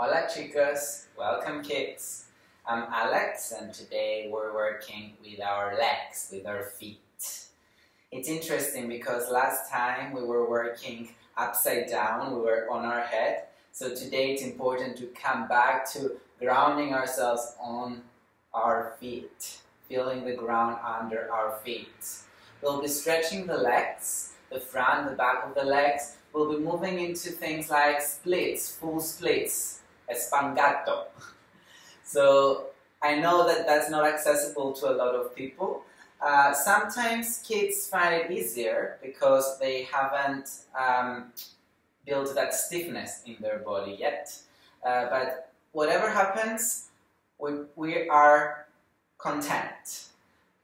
Hola chicos, welcome kids. I'm Alex and today we're working with our legs, with our feet. It's interesting because last time we were working upside down, we were on our head. So today it's important to come back to grounding ourselves on our feet, feeling the ground under our feet. We'll be stretching the legs, the front, the back of the legs. We'll be moving into things like splits, full splits, espangato. So I know that that's not accessible to a lot of people. Sometimes kids find it easier because they haven't built that stiffness in their body yet. But whatever happens, we are content.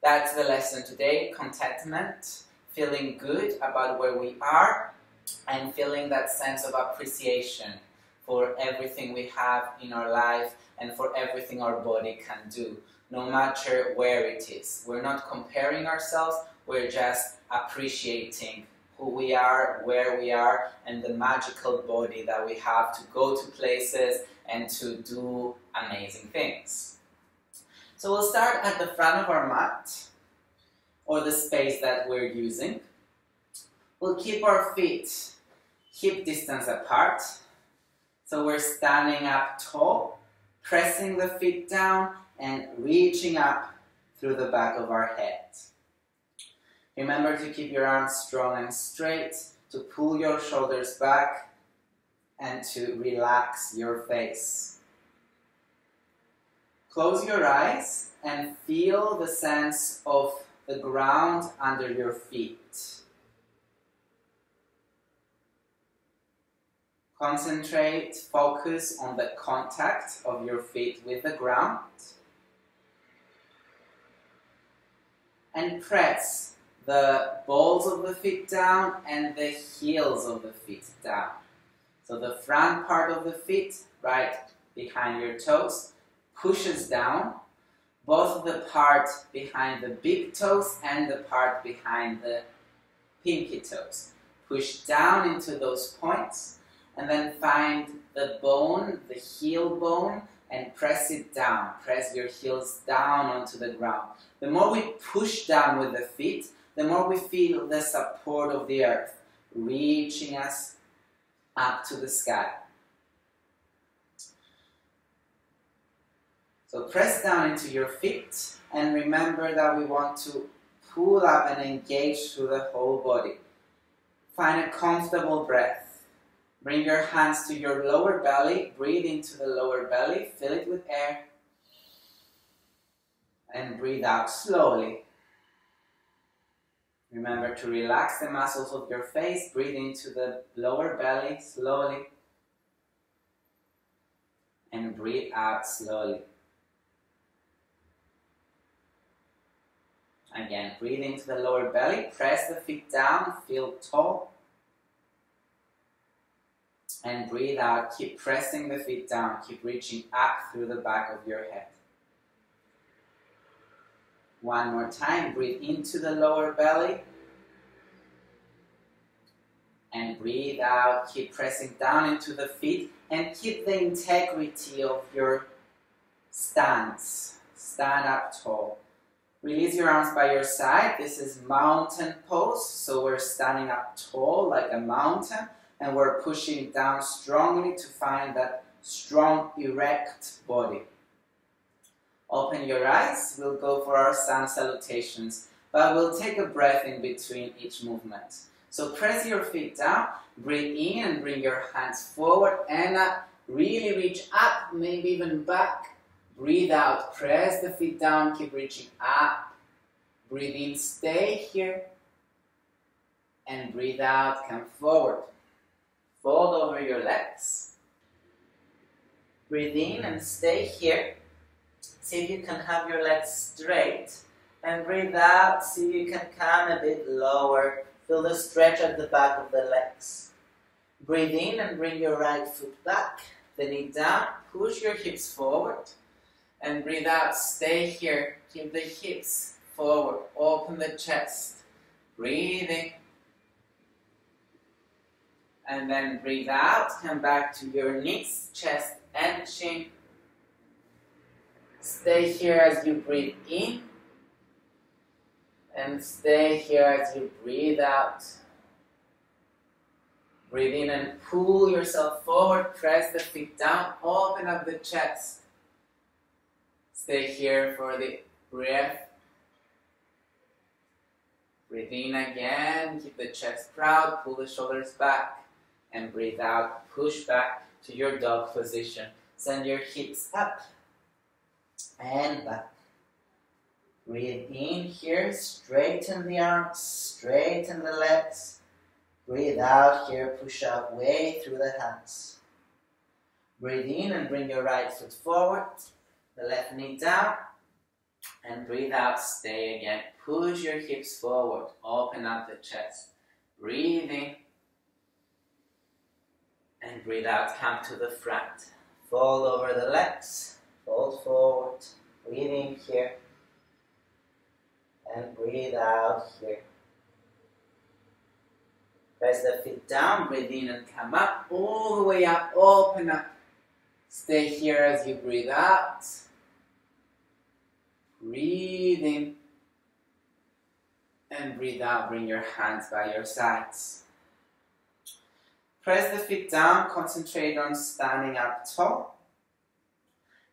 That's the lesson today, contentment, feeling good about where we are and feeling that sense of appreciation for everything we have in our life and for everything our body can do. No matter where it is. We're not comparing ourselves, we're just appreciating who we are, where we are, and the magical body that we have to go to places and to do amazing things. So we'll start at the front of our mat, or the space that we're using. We'll keep our feet hip distance apart. So we're standing up tall, pressing the feet down, and reaching up through the back of our head. Remember to keep your arms strong and straight, to pull your shoulders back, and to relax your face. Close your eyes and feel the sense of the ground under your feet. Concentrate, focus on the contact of your feet with the ground. And press the balls of the feet down and the heels of the feet down. So the front part of the feet, right behind your toes, pushes down. Both the part behind the big toes and the part behind the pinky toes. Push down into those points and then find the bone, the heel bone, and press it down. Press your heels down onto the ground. The more we push down with the feet, the more we feel the support of the earth reaching us up to the sky. So press down into your feet and remember that we want to pull up and engage through the whole body. Find a comfortable breath. Bring your hands to your lower belly, breathe into the lower belly, fill it with air, and breathe out slowly. Remember to relax the muscles of your face, breathe into the lower belly slowly, and breathe out slowly. Again, breathe into the lower belly, press the feet down, feel tall. And breathe out, keep pressing the feet down, keep reaching up through the back of your head. One more time, breathe into the lower belly. And breathe out, keep pressing down into the feet and keep the integrity of your stance. Stand up tall. Release your arms by your side. This is mountain pose, so we're standing up tall like a mountain. And we're pushing down strongly to find that strong, erect body. Open your eyes. We'll go for our sun salutations, but we'll take a breath in between each movement. So press your feet down, breathe in and bring your hands forward and up. Really reach up, maybe even back. Breathe out, press the feet down, keep reaching up. Breathe in, stay here. And breathe out, come forward. Fold over your legs. Breathe in and stay here. See if you can have your legs straight. And breathe out, see if you can come a bit lower. Feel the stretch at the back of the legs. Breathe in and bring your right foot back, the knee down, push your hips forward. And breathe out, stay here. Keep the hips forward, open the chest. Breathe in. And then breathe out, come back to your knees, chest and chin. Stay here as you breathe in, and stay here as you breathe out. Breathe in and pull yourself forward, press the feet down, open up the chest. Stay here for the breath. Breathe in again, keep the chest proud, pull the shoulders back, and breathe out, push back to your dog position. Send your hips up and back. Breathe in here, straighten the arms, straighten the legs. Breathe out here, push up way through the hands. Breathe in and bring your right foot forward, the left knee down, and breathe out, stay again. Push your hips forward, open up the chest. Breathe in and breathe out, come to the front. Fold over the legs, fold forward. Breathe in here and breathe out here. Press the feet down, breathe in and come up, all the way up, open up. Stay here as you breathe out. Breathe in and breathe out. Bring your hands by your sides. Press the feet down, concentrate on standing up tall.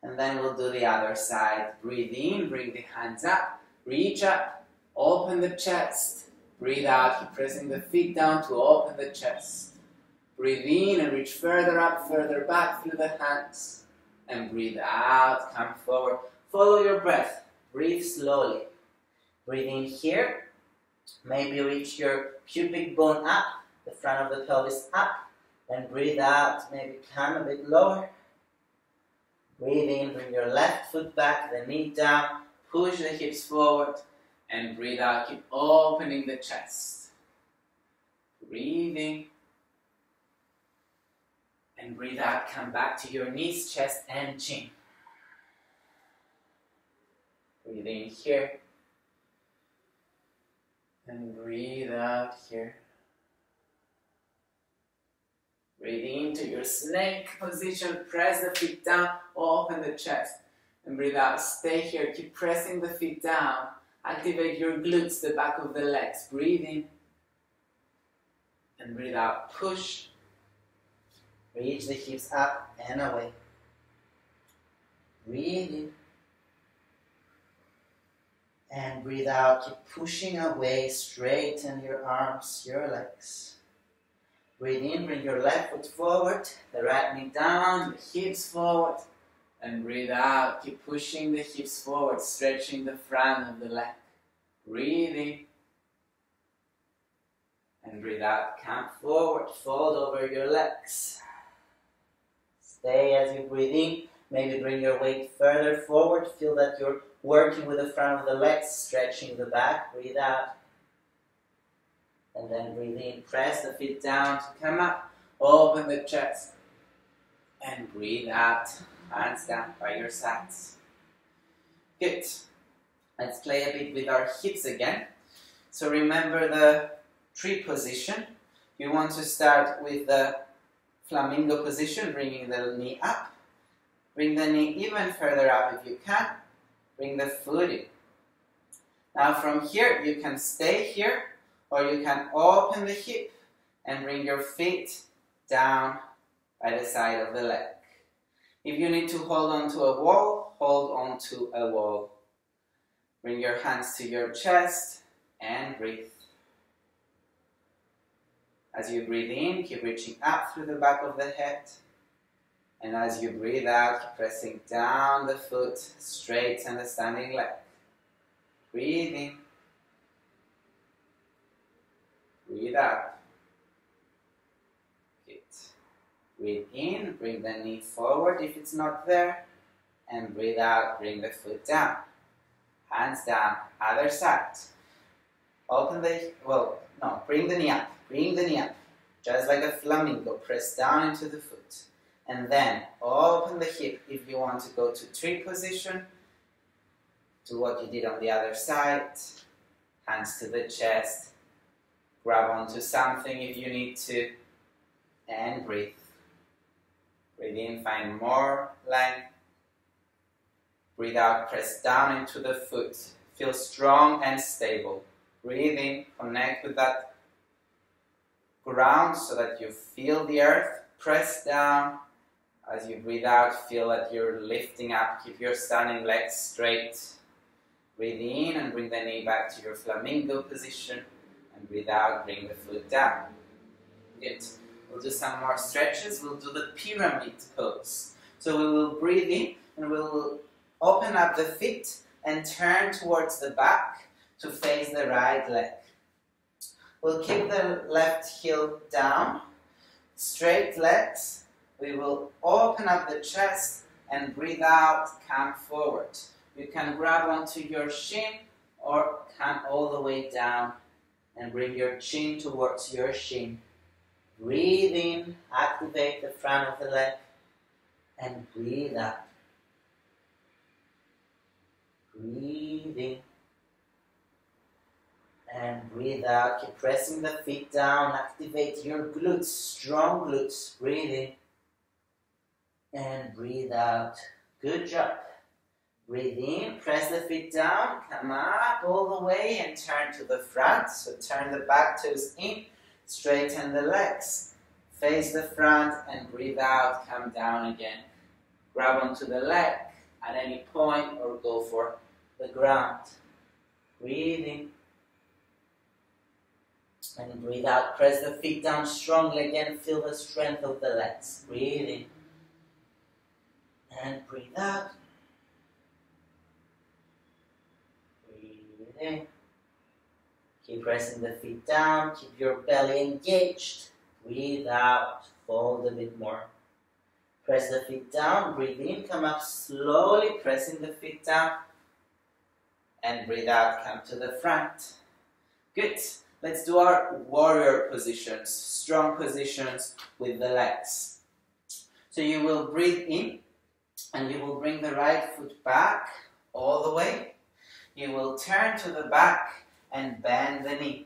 And then we'll do the other side. Breathe in, bring the hands up, reach up, open the chest. Breathe out, keep pressing the feet down to open the chest. Breathe in and reach further up, further back through the hands. And breathe out, come forward. Follow your breath. Breathe slowly. Breathe in here. Maybe reach your pubic bone up, the front of the pelvis up. Then breathe out, maybe come a bit lower. Breathe in, bring your left foot back, the knee down. Push the hips forward. And breathe out, keep opening the chest. Breathing. And breathe out, come back to your knees, chest, and chin. Breathe in here. And breathe out here. Breathe into your snake position, press the feet down, open the chest. And breathe out, stay here, keep pressing the feet down. Activate your glutes, the back of the legs. Breathe in and breathe out. Push. Reach the hips up and away. Breathe in and breathe out. Keep pushing away. Straighten your arms, your legs. Breathe in. Bring your left foot forward, the right knee down, the hips forward. And breathe out, keep pushing the hips forward, stretching the front of the leg. Breathe in. And breathe out, come forward, fold over your legs. Stay as you breathe in, maybe bring your weight further forward, feel that you're working with the front of the legs, stretching the back, breathe out. And then breathe in, press the feet down to come up, open the chest. And breathe out. Hands down by your sides. Good. Let's play a bit with our hips again. So remember the tree position. You want to start with the flamingo position, bringing the knee up. Bring the knee even further up if you can. Bring the foot in. Now from here, you can stay here, or you can open the hip and bring your feet down by the side of the leg. If you need to hold on to a wall, hold on to a wall. Bring your hands to your chest and breathe. As you breathe in, keep reaching up through the back of the head. And as you breathe out, keep pressing down the foot, straighten the standing leg. Breathe in. Breathe out. Breathe in, bring the knee forward if it's not there. And breathe out, bring the foot down. Hands down, other side. Bring the knee up. Bring the knee up. Just like a flamingo, press down into the foot. And then open the hip if you want to go to tree position. Do what you did on the other side. Hands to the chest. Grab onto something if you need to. And breathe. Breathe in, find more length. Breathe out, press down into the foot. Feel strong and stable. Breathe in, connect with that ground so that you feel the earth. Press down. As you breathe out, feel that you're lifting up. Keep your standing legs straight. Breathe in and bring the knee back to your flamingo position. And breathe out, bring the foot down. Good. We'll do some more stretches. We'll do the pyramid pose. So we will breathe in and we'll open up the feet and turn towards the back to face the right leg. We'll keep the left heel down, straight legs. We will open up the chest and breathe out, come forward. You can grab onto your shin or come all the way down and bring your chin towards your shin. Breathe in, activate the front of the leg, and breathe out. Breathe in, and breathe out. Keep pressing the feet down, activate your glutes, strong glutes. Breathe in, and breathe out. Good job. Breathe in, press the feet down, come up all the way, and turn to the front. So turn the back toes in. Straighten the legs, face the front and breathe out, come down again. Grab onto the leg at any point or go for the ground. Breathe in and breathe out. Press the feet down strongly again, feel the strength of the legs. Breathe in and breathe out. Breathe in. Keep pressing the feet down, keep your belly engaged, breathe out, fold a bit more. Press the feet down, breathe in, come up slowly, pressing the feet down, and breathe out, come to the front. Good. Let's do our warrior positions, strong positions with the legs. So you will breathe in, and you will bring the right foot back all the way. You will turn to the back, and bend the knee.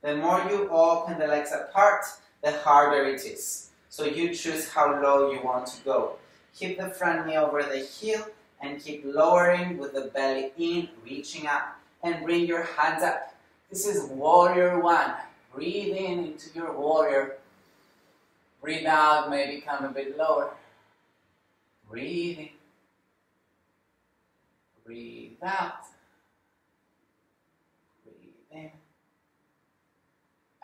The more you open the legs apart, the harder it is. So you choose how low you want to go. Keep the front knee over the heel and keep lowering with the belly in, reaching up and bring your hands up. This is warrior one. Breathe in into your warrior. Breathe out, maybe come a bit lower. Breathe in. Breathe out.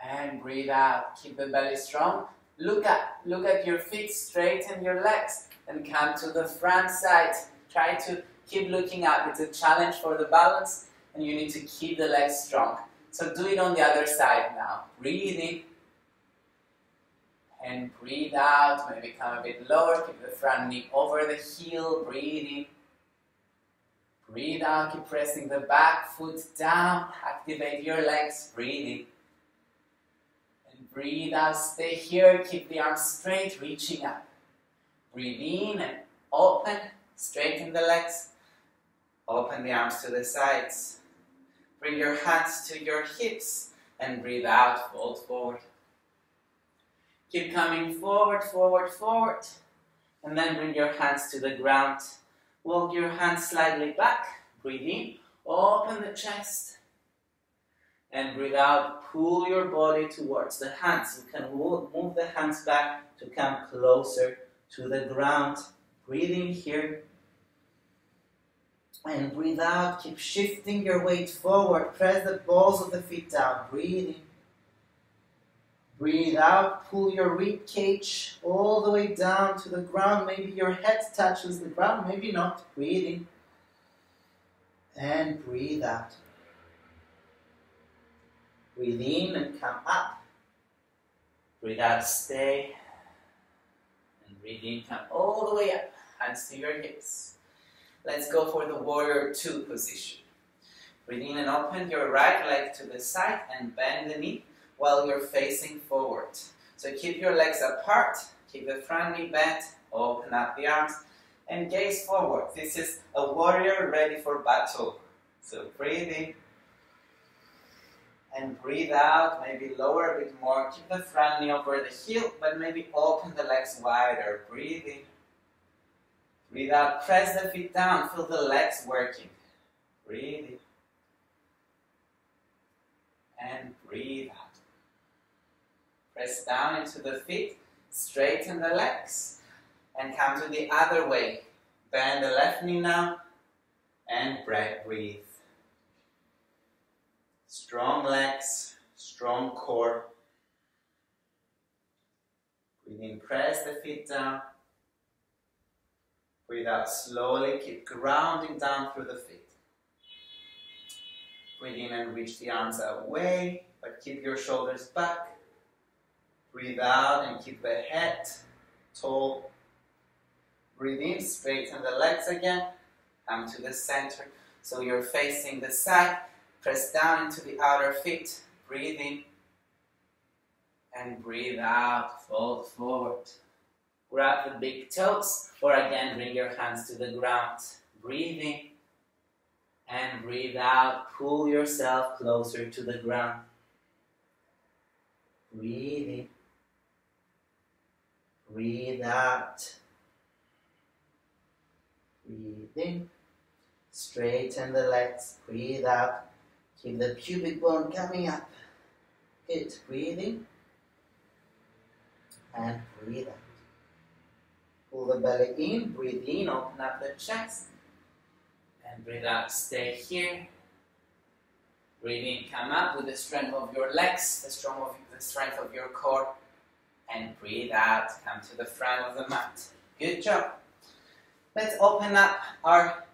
And breathe out. Keep the belly strong. Look at your feet, straighten your legs, and come to the front side. Try to keep looking up. It's a challenge for the balance, and you need to keep the legs strong. So do it on the other side now. Breathe in. And breathe out. Maybe come a bit lower. Keep the front knee over the heel. Breathe in. Breathe out. Keep pressing the back foot down. Activate your legs. Breathe in. Breathe out, stay here, keep the arms straight, reaching up. Breathe in and open, straighten the legs. Open the arms to the sides. Bring your hands to your hips and breathe out, fold forward. Keep coming forward, forward, forward. And then bring your hands to the ground. Walk your hands slightly back. Breathe in, open the chest. And breathe out, pull your body towards the hands. You can move the hands back to come closer to the ground. Breathe in here. And breathe out, keep shifting your weight forward. Press the balls of the feet down. Breathe in. Breathe out, pull your rib cage all the way down to the ground. Maybe your head touches the ground, maybe not. Breathe in. And breathe out. Breathe in and come up. Breathe out, stay. And breathe in, come all the way up. Hands to your hips. Let's go for the warrior two position. Breathe in and open your right leg to the side and bend the knee while you're facing forward. So keep your legs apart, keep the front knee bent, open up the arms, and gaze forward. This is a warrior ready for battle. So breathe in. and breathe out, maybe lower a bit more, keep the front knee over the heel, but maybe open the legs wider, breathe in, breathe out, press the feet down, feel the legs working, breathe in, and breathe out. Press down into the feet, straighten the legs, and come to the other way. Bend the left knee now, and breathe. Strong legs, strong core. Breathe in, press the feet down. Breathe out slowly, keep grounding down through the feet. Breathe in and reach the arms away, but keep your shoulders back. Breathe out and keep the head tall. Breathe in, straighten the legs again. Come to the center. So you're facing the side. Press down into the outer feet. Breathe in. And breathe out. Fold forward. Grab the big toes. Or again, bring your hands to the ground. Breathe in. And breathe out. Pull yourself closer to the ground. Breathe in. Breathe out. Breathe in. Straighten the legs. Breathe out. Keep the pubic bone coming up. Good. Breathe in. And breathe out. Pull the belly in. Breathe in. Open up the chest. And breathe out. Stay here. Breathe in. Come up with the strength of your legs, the strength of your core. And breathe out. Come to the front of the mat. Good job. Let's open up our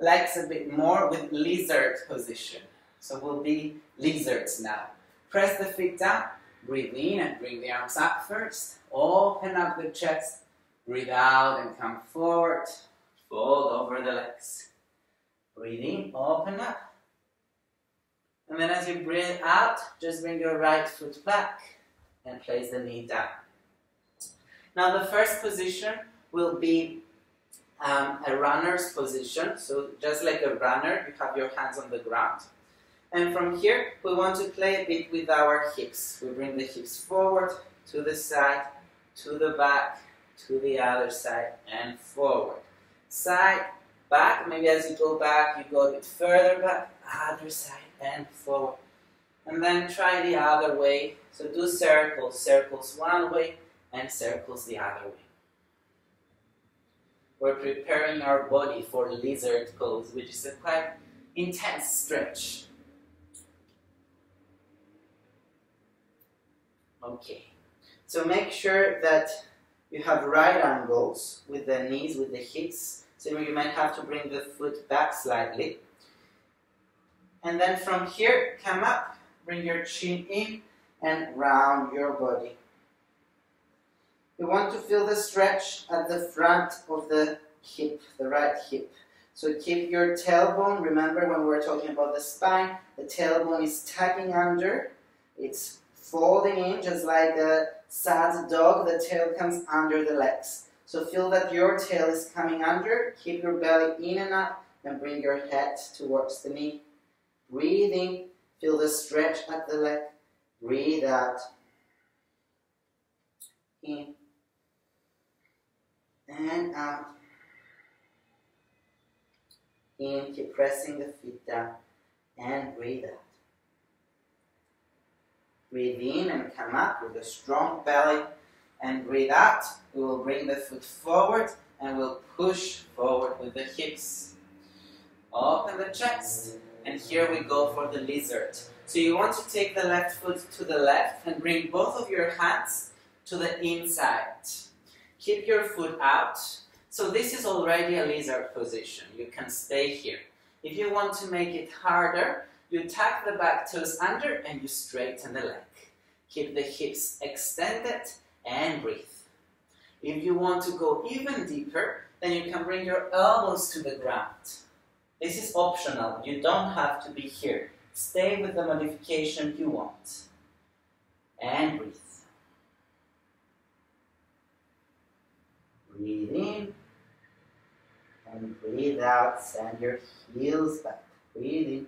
legs a bit more with lizard position. So we'll be lizards now. Press the feet down, breathe in and bring the arms up first. Open up the chest, breathe out and come forward. Fold over the legs. Breathe in, open up. And then as you breathe out, just bring your right foot back and place the knee down. Now the first position will be a runner's position, so just like a runner, you have your hands on the ground. And from here, we want to play a bit with our hips. We bring the hips forward, to the side, to the back, to the other side, and forward. Side, back, maybe as you go back, you go a bit further back, other side, and forward. And then try the other way, so do circles, circles one way, and circles the other way. We're preparing our body for lizard pose, which is a quite intense stretch. Okay, so make sure that you have right angles with the knees, with the hips. So you might have to bring the foot back slightly. And then from here, come up, bring your chin in and round your body. You want to feel the stretch at the front of the hip, the right hip. So keep your tailbone, remember when we're talking about the spine, the tailbone is tugging under, it's folding in, just like a sad dog, the tail comes under the legs. So feel that your tail is coming under, keep your belly in and up, and bring your head towards the knee. Breathe in, feel the stretch at the leg, breathe out. In. And out. In, keep pressing the feet down. And breathe out. Breathe in and come up with a strong belly. And breathe out. We will bring the foot forward and we'll push forward with the hips. Open the chest. And here we go for the lizard. So you want to take the left foot to the left and bring both of your hands to the inside. Keep your foot out. So this is already a lizard position. You can stay here. If you want to make it harder, you tuck the back toes under and you straighten the leg. Keep the hips extended and breathe. If you want to go even deeper, then you can bring your elbows to the ground. This is optional. You don't have to be here. Stay with the modification you want. And breathe. Breathe in and breathe out. Send your heels back. Breathe in,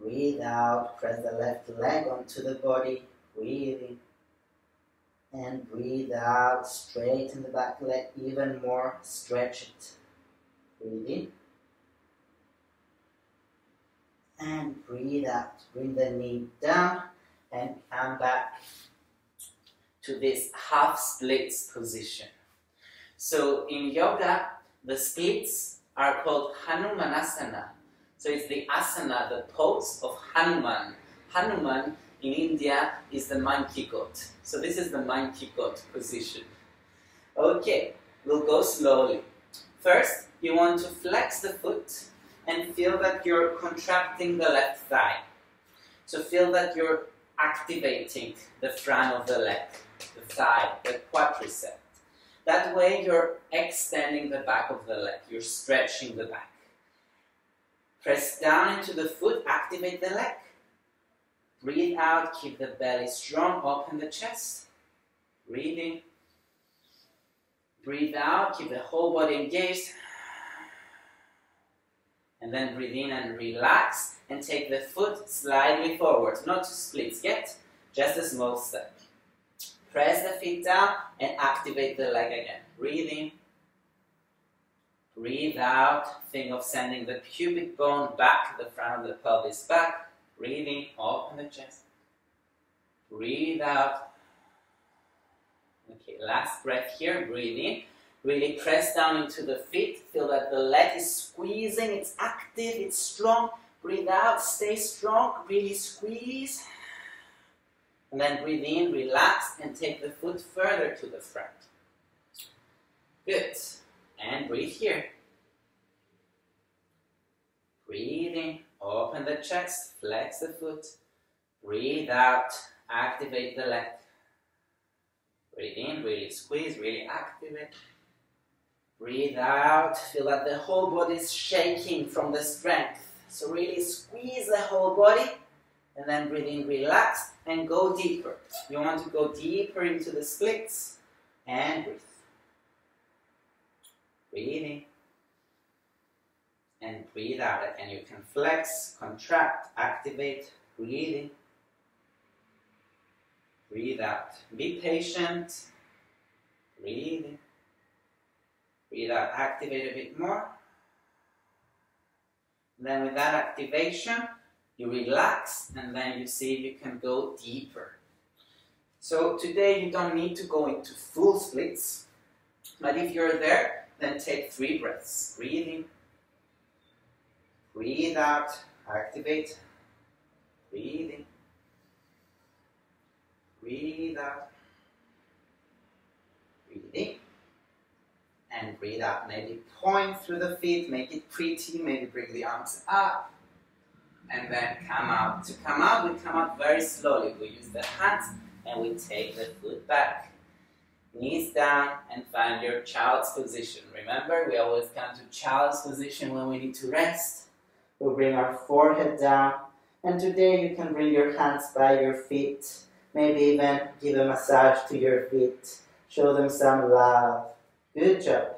Breathe out, press the left leg onto the body, breathing. And breathe out, straighten the back leg even more, stretch it. Breathe in. And breathe out, bring the knee down and come back to this half splits position. So in yoga, the splits are called Hanumanasana. So it's the asana, the pose of Hanuman. Hanuman in India is the monkey god. So this is the monkey god position. Okay, we'll go slowly. First, you want to flex the foot and feel that you're contracting the left thigh. So feel that you're activating the front of the leg, the thigh, the quadricep. That way you're extending the back of the leg, you're stretching the back. Press down into the foot, activate the leg. Breathe out, keep the belly strong, open the chest. Breathe in. Breathe out, keep the whole body engaged. And then breathe in and relax and take the foot slightly forward, not to split yet, just a small step. Press the feet down and activate the leg again. Breathe in. Breathe out. Think of sending the pubic bone back, the front of the pelvis back. Breathe in. Open the chest. Breathe out. Okay, last breath here. Breathe in. Really press down into the feet. Feel that the leg is squeezing. It's active. It's strong. Breathe out. Stay strong. Really squeeze. And then breathe in, relax, and take the foot further to the front. Good. And breathe here. Breathe in, open the chest, flex the foot. Breathe out, activate the leg. Breathe in, really squeeze, really activate. Breathe out, feel that the whole body is shaking from the strength. So really squeeze the whole body. And then breathe in, relax, and go deeper. You want to go deeper into the splits, and breathe. Breathe in, and breathe out. And you can flex, contract, activate, breathe in. Breathe out. Be patient. Breathe in. Breathe out, activate a bit more. And then with that activation, you relax, and then you see you can go deeper. So today you don't need to go into full splits, but if you're there, then take 3 breaths. Breathe in, breathe out, activate, breathe in, breathe out, breathe in, and breathe out. Maybe point through the feet, make it pretty, maybe bring the arms up. And then come out. To come out, we come out very slowly. We use the hands and we take the foot back. Knees down and find your child's position. Remember, we always come to child's position when we need to rest. We'll bring our forehead down. And today you can bring your hands by your feet. Maybe even give a massage to your feet. Show them some love. Good job.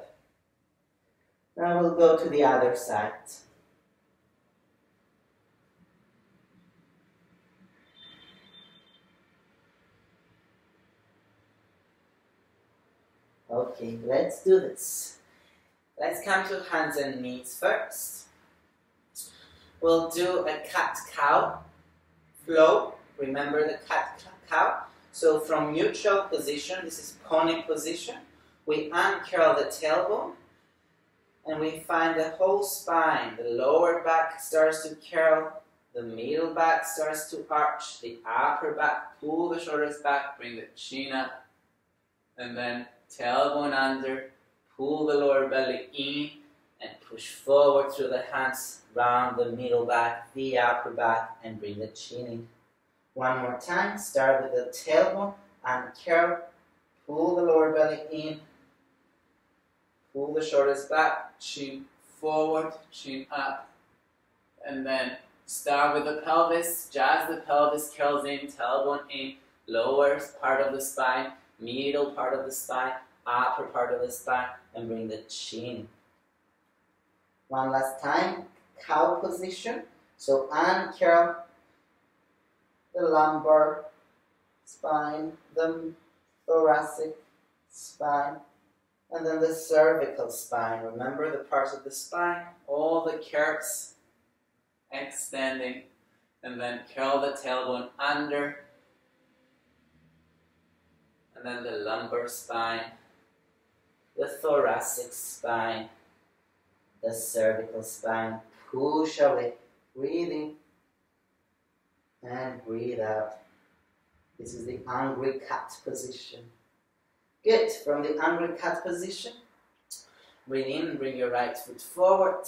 Now we'll go to the other side. Okay, let's do this. Let's come to hands and knees first. We'll do a cat-cow flow. Remember the cat-cow? So from neutral position, this is pony position, we uncurl the tailbone and we find the whole spine. The lower back starts to curl, the middle back starts to arch, the upper back, pull the shoulders back, bring the chin up, and then tailbone under, pull the lower belly in and push forward through the hands, round the middle back, the upper back, and bring the chin in. One more time, start with the tailbone, uncurl, pull the lower belly in, pull the shoulders back, chin forward, chin up, and then start with the pelvis, just the pelvis curls in, tailbone in, lower part of the spine, middle part of the spine, upper part of the spine, and bring the chin. One last time, cow position. So anchor the lumbar spine, the thoracic spine, and then the cervical spine. Remember the parts of the spine, all the curves extending, and then curl the tailbone under, and then the lumbar spine, the thoracic spine, the cervical spine. Push away, breathing, and breathe out. This is the angry cat position. Good. From the angry cat position, breathe in, bring your right foot forward.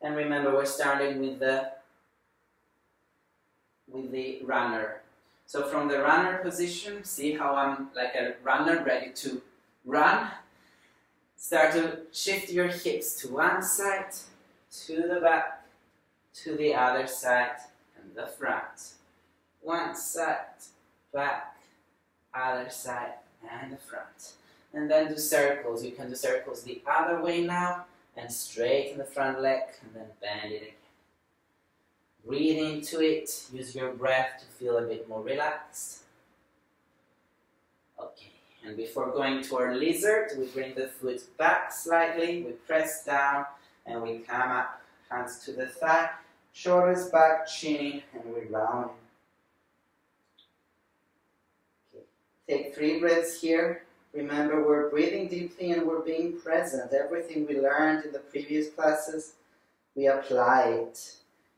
And remember, we're starting with the runner. So from the runner position, see how I'm like a runner ready to run. Start to shift your hips to one side, to the back, to the other side, and the front. One side, back, other side, and the front. And then do circles. You can do circles the other way now, and straighten the front leg, and then bend it again. Breathe into it. Use your breath to feel a bit more relaxed. Okay, and before going toward lizard, we bring the foot back slightly, we press down, and we come up, hands to the thigh, shoulders back, chin in, and we round. Take three breaths here. Remember, we're breathing deeply and we're being present. Everything we learned in the previous classes, we apply it.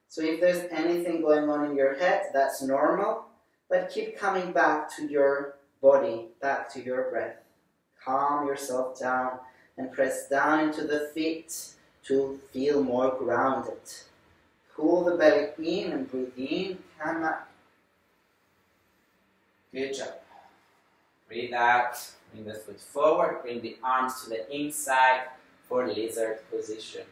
So if there's anything going on in your head, that's normal, but keep coming back to your body, back to your breath. Calm yourself down and press down into the feet to feel more grounded. Pull the belly in and breathe in, come up. Good job. Breathe out, bring the foot forward, bring the arms to the inside for lizard position.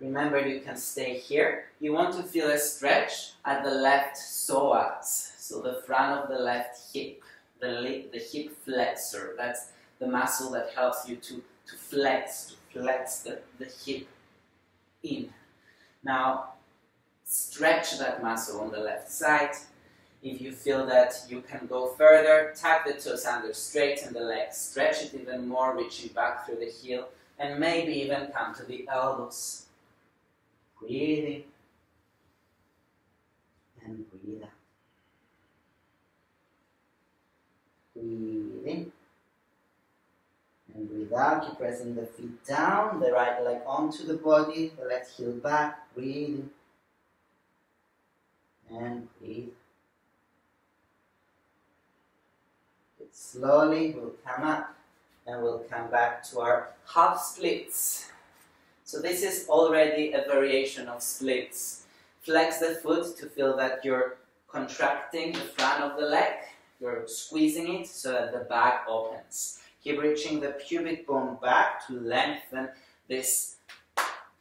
Remember, you can stay here. You want to feel a stretch at the left psoas, so the front of the left hip, the hip flexor. That's the muscle that helps you to flex the hip in. Now, stretch that muscle on the left side. If you feel that you can go further, tuck the toes under, straighten the legs, stretch it even more, reaching back through the heel, and maybe even come to the elbows. Breathe in and breathe out. Breathe in and breathe out. Keep pressing the feet down, the right leg onto the body, the left heel back. Breathe in and breathe. Slowly we'll come up and we'll come back to our half splits. So this is already a variation of splits. Flex the foot to feel that you're contracting the front of the leg. You're squeezing it so that the back opens. Keep reaching the pubic bone back to lengthen this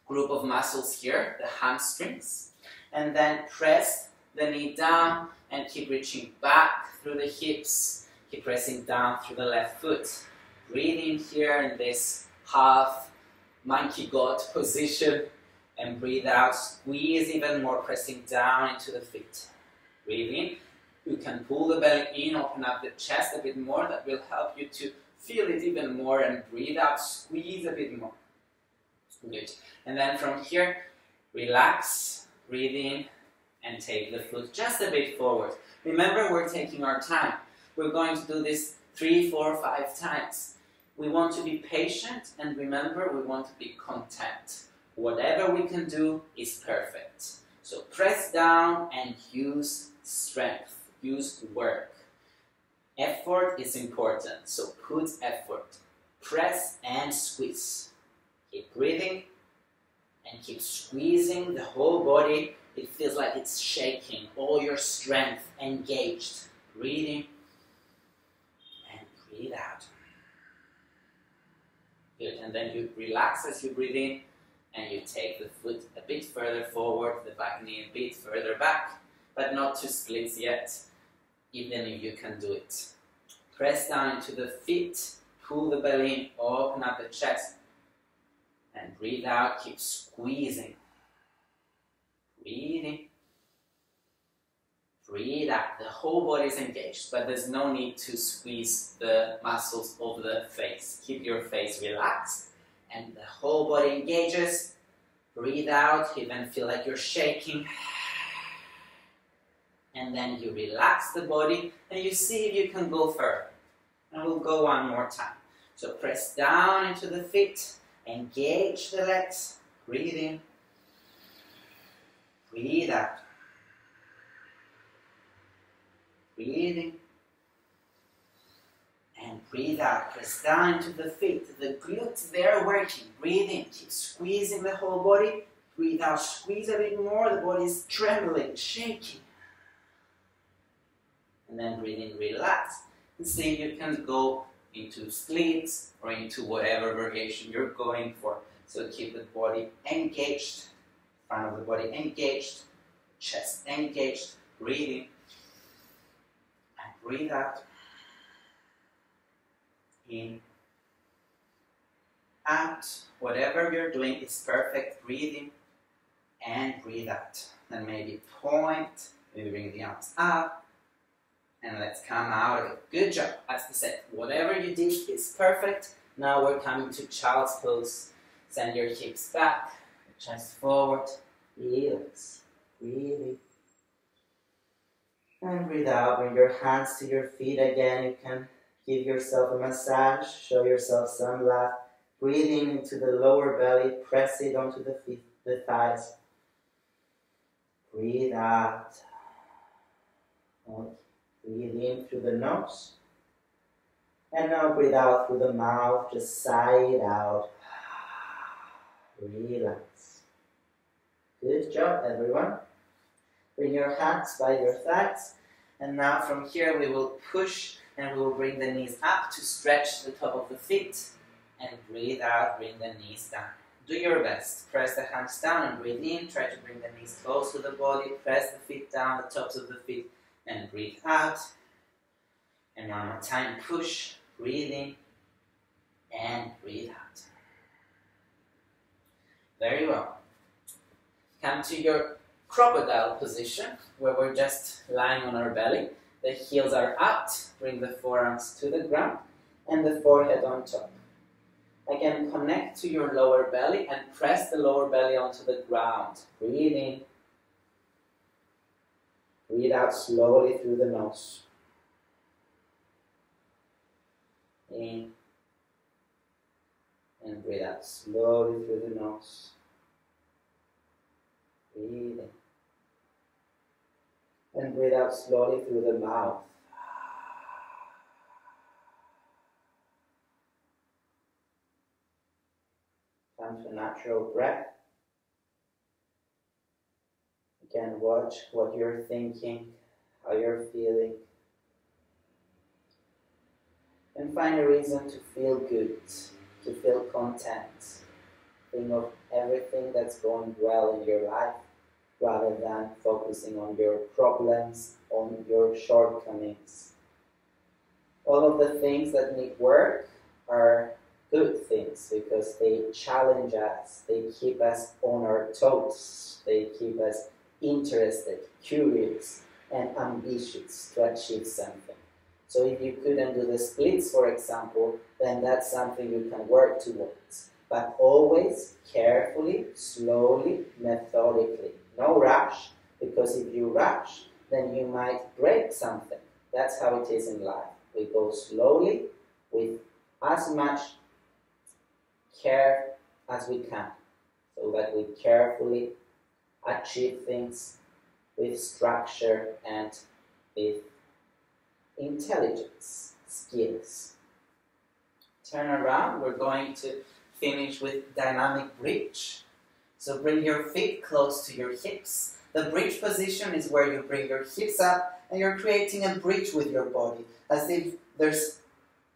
group of muscles here, the hamstrings. And then press the knee down and keep reaching back through the hips. Keep pressing down through the left foot. Breathe in here in this half monkey god position and breathe out. Squeeze even more, pressing down into the feet. Breathe in. You can pull the belly in, open up the chest a bit more. That will help you to feel it even more, and breathe out. Squeeze a bit more. Good. And then from here, relax, breathe in, and take the foot just a bit forward. Remember, we're taking our time. We're going to do this 3, 4, 5 times. We want to be patient, and remember, we want to be content. Whatever we can do is perfect. So press down and use strength, use work. Effort is important, so put effort. Press and squeeze. Keep breathing and keep squeezing the whole body. It feels like it's shaking, all your strength engaged. Breathing. Breathe out. Good, and then you relax as you breathe in, and you take the foot a bit further forward, the back knee a bit further back, but not to splits yet, even if you can do it. Press down into the feet, pull the belly in, open up the chest, and breathe out. Keep squeezing. Breathe in. Breathe out. The whole body is engaged, but there's no need to squeeze the muscles of the face. Keep your face relaxed, and the whole body engages. Breathe out. You then feel like you're shaking. And then you relax the body, and you see if you can go further. And we'll go one more time. So press down into the feet, engage the legs, breathe in, breathe out, breathe in, and breathe out. Press down into the feet, the glutes, they're working. Breathe in, keep squeezing the whole body, breathe out, squeeze a bit more, the body is trembling, shaking. And then breathe in, relax, and see if you can go into splits or into whatever variation you're going for. So keep the body engaged, front of the body engaged, chest engaged, breathe in and breathe out, in, out, whatever you're doing is perfect, breathe in and breathe out. Then maybe point, maybe bring the arms up, and let's come out of it. Good job. As I said, whatever you did is perfect. Now we're coming to child's pose. Send your hips back, chest forward, relax, breathe in. And breathe out. Bring your hands to your feet again. You can give yourself a massage, show yourself some love. Breathing into the lower belly, press it onto the feet, the thighs. Breathe out. Okay. Breathe in through the nose, and now breathe out through the mouth, just sigh it out, relax. Good job, everyone. Bring your hands by your thighs, and now from here we will push, and we will bring the knees up to stretch the top of the feet, and breathe out, bring the knees down. Do your best, press the hands down and breathe in, try to bring the knees close to the body, press the feet down, the tops of the feet, and breathe out, and one more time, push, breathe in, and breathe out. Very well. Come to your crocodile position, where we're just lying on our belly. The heels are out, bring the forearms to the ground, and the forehead on top. Again, connect to your lower belly, and press the lower belly onto the ground. Breathe in. Breathe out slowly through the nose. In. And breathe out slowly through the nose. Breathe in. And breathe out slowly through the mouth. Come to a natural breath. Again, watch what you're thinking, how you're feeling, and find a reason to feel good, to feel content. Think of everything that's going well in your life, rather than focusing on your problems, on your shortcomings. All of the things that need work are good things, because they challenge us, they keep us on our toes, they keep us interested, curious, and ambitious to achieve something. So if you couldn't do the splits, for example, then that's something you can work towards. But always carefully, slowly, methodically. No rush, because if you rush, then you might break something. That's how it is in life. We go slowly with as much care as we can, so that we carefully achieve things with structure and with intelligence, skills. Turn around, we're going to finish with dynamic bridge. So bring your feet close to your hips. The bridge position is where you bring your hips up and you're creating a bridge with your body, as if there's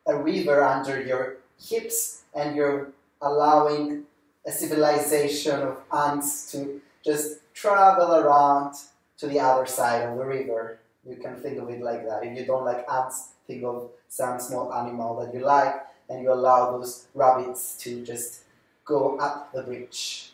a river under your hips and you're allowing a civilization of ants to just travel around to the other side of the river. You can think of it like that. If you don't like ants, think of some small animal that you like, and you allow those rabbits to just go up the bridge.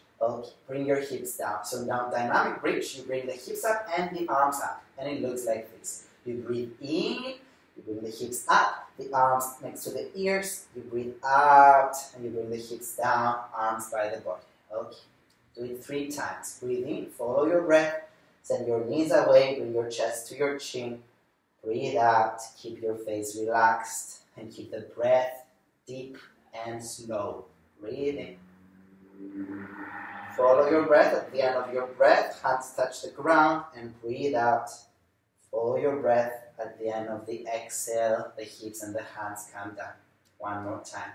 bring your hips down. So now dynamic bridge, you bring the hips up and the arms up, and it looks like this. You breathe in, you bring the hips up, the arms next to the ears, you breathe out, and you bring the hips down, arms by the body. Okay, do it 3 times. Breathe in, follow your breath, send your knees away, bring your chest to your chin, breathe out, keep your face relaxed, and keep the breath deep and slow. Breathe in. Follow your breath. At the end of your breath, hands touch the ground, and breathe out. Follow your breath. At the end of the exhale, the hips and the hands come down. One more time.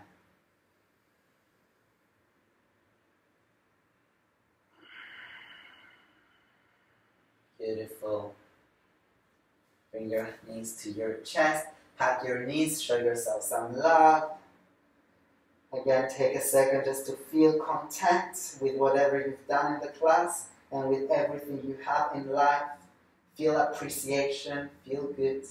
Beautiful. Bring your knees to your chest. Pat your knees. Show yourself some love. Again, take a second just to feel content with whatever you've done in the class and with everything you have in life. Feel appreciation, feel good,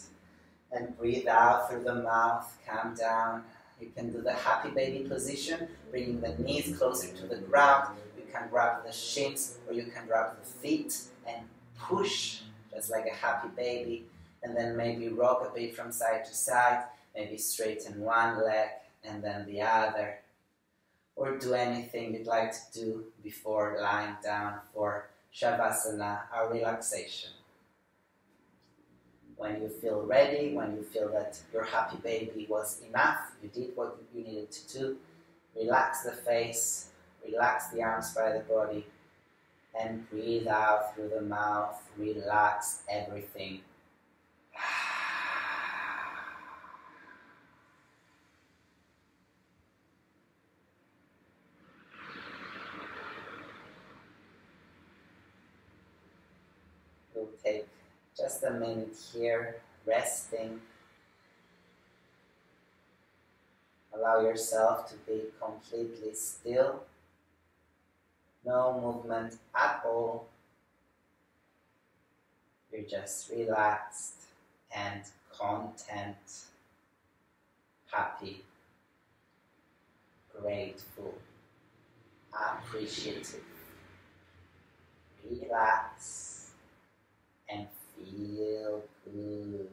and breathe out through the mouth, calm down. You can do the happy baby position, bringing the knees closer to the ground. You can grab the shins or you can grab the feet and push, just like a happy baby. And then maybe rock a bit from side to side, maybe straighten one leg and then the other, or do anything you'd like to do before lying down for Shavasana, our relaxation. When you feel ready, when you feel that your happy baby was enough, you did what you needed to do, relax the face, relax the arms by the body, and breathe out through the mouth, relax everything. Take just a minute here, resting. Allow yourself to be completely still. No movement at all. You're just relaxed and content, happy, grateful, appreciative. Relax. And feel good.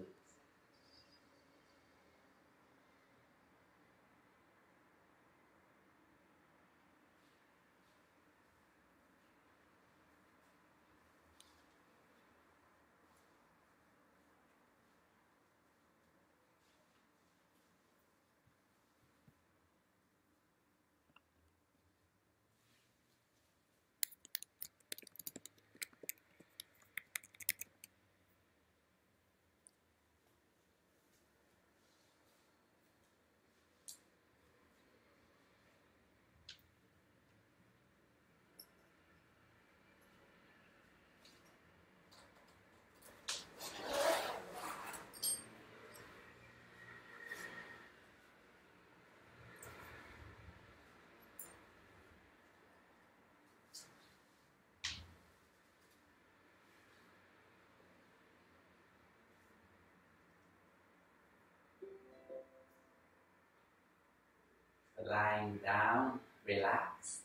Lying down, relaxed.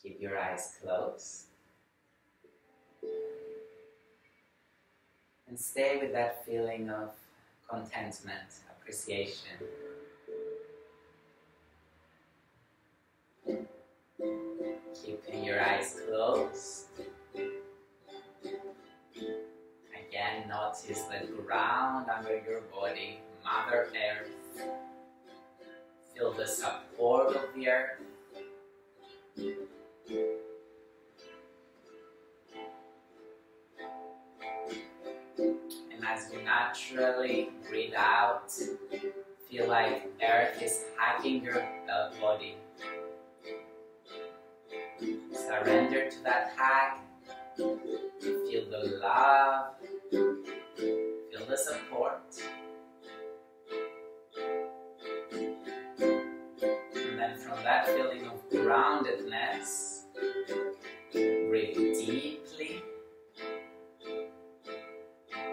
Keep your eyes closed. And stay with that feeling of contentment, appreciation. Keeping your eyes closed. Again, notice the ground under your body, Mother Earth. Feel the support of the earth. And as you naturally breathe out, feel like earth is hugging your body. Surrender to that hug. Feel the love. Feel the support. That feeling of groundedness, breathe deeply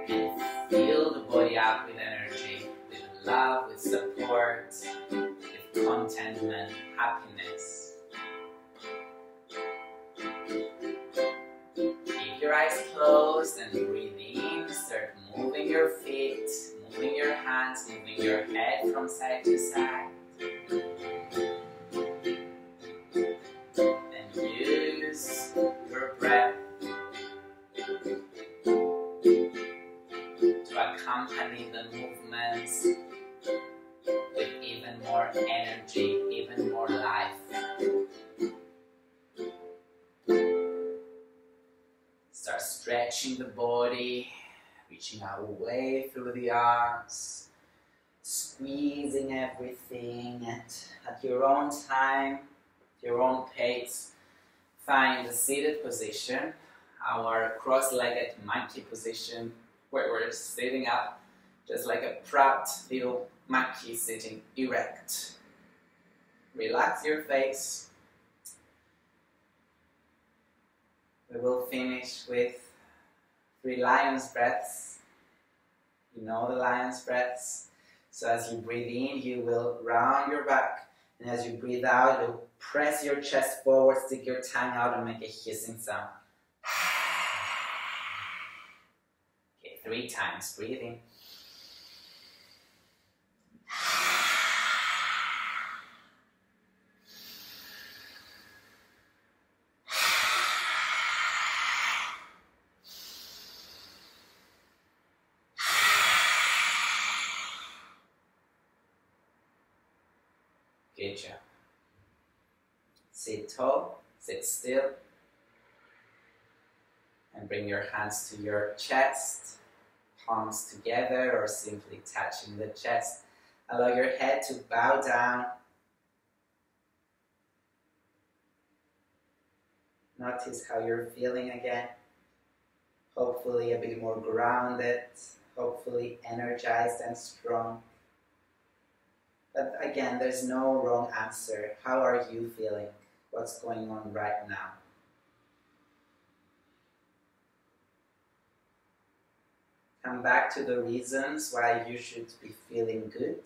and fill the body up with energy, with love, with support, with contentment, happiness. your eyes closed and breathe in. Start moving your feet, moving your hands, moving your head from side to side. Stretching the body, reaching our way through the arms, squeezing everything at your own time, at your own pace. Find a seated position, our cross-legged monkey position, where we're sitting up, just like a proud little monkey sitting erect. Relax your face. We will finish with 3 lion's breaths. You know the lion's breaths. So as you breathe in, you will round your back. And as you breathe out, you'll press your chest forward, stick your tongue out, and make a hissing sound. Okay, 3 times. Breathe in. Good job. Sit tall, sit still, and bring your hands to your chest, palms together or simply touching the chest. Allow your head to bow down. Notice how you're feeling again. Hopefully a bit more grounded, hopefully energized and strong. But again, there's no wrong answer. How are you feeling? What's going on right now? Come back to the reasons why you should be feeling good,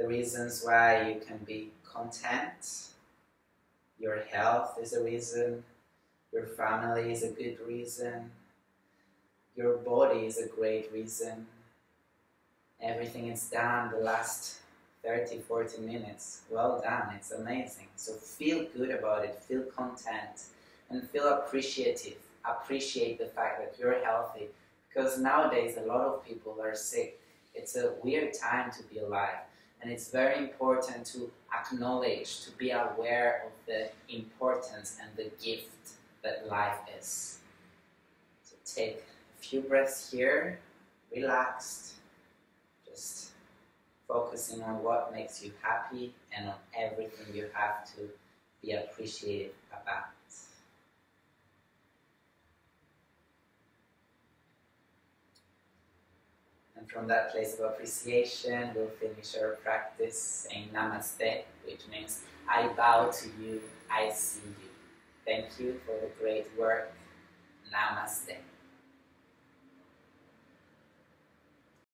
the reasons why you can be content. Your health is a reason, your family is a good reason, your body is a great reason. Everything is done the last 30, 40 minutes. Well done, it's amazing. So feel good about it, feel content, and feel appreciative. Appreciate the fact that you're healthy, because nowadays a lot of people are sick. It's a weird time to be alive, and it's very important to acknowledge, to be aware of the importance and the gift that life is. So take a few breaths here, relaxed. Just focusing on what makes you happy and on everything you have to be appreciative about. And from that place of appreciation, we'll finish our practice saying Namaste, which means I bow to you, I see you. Thank you for the great work. Namaste.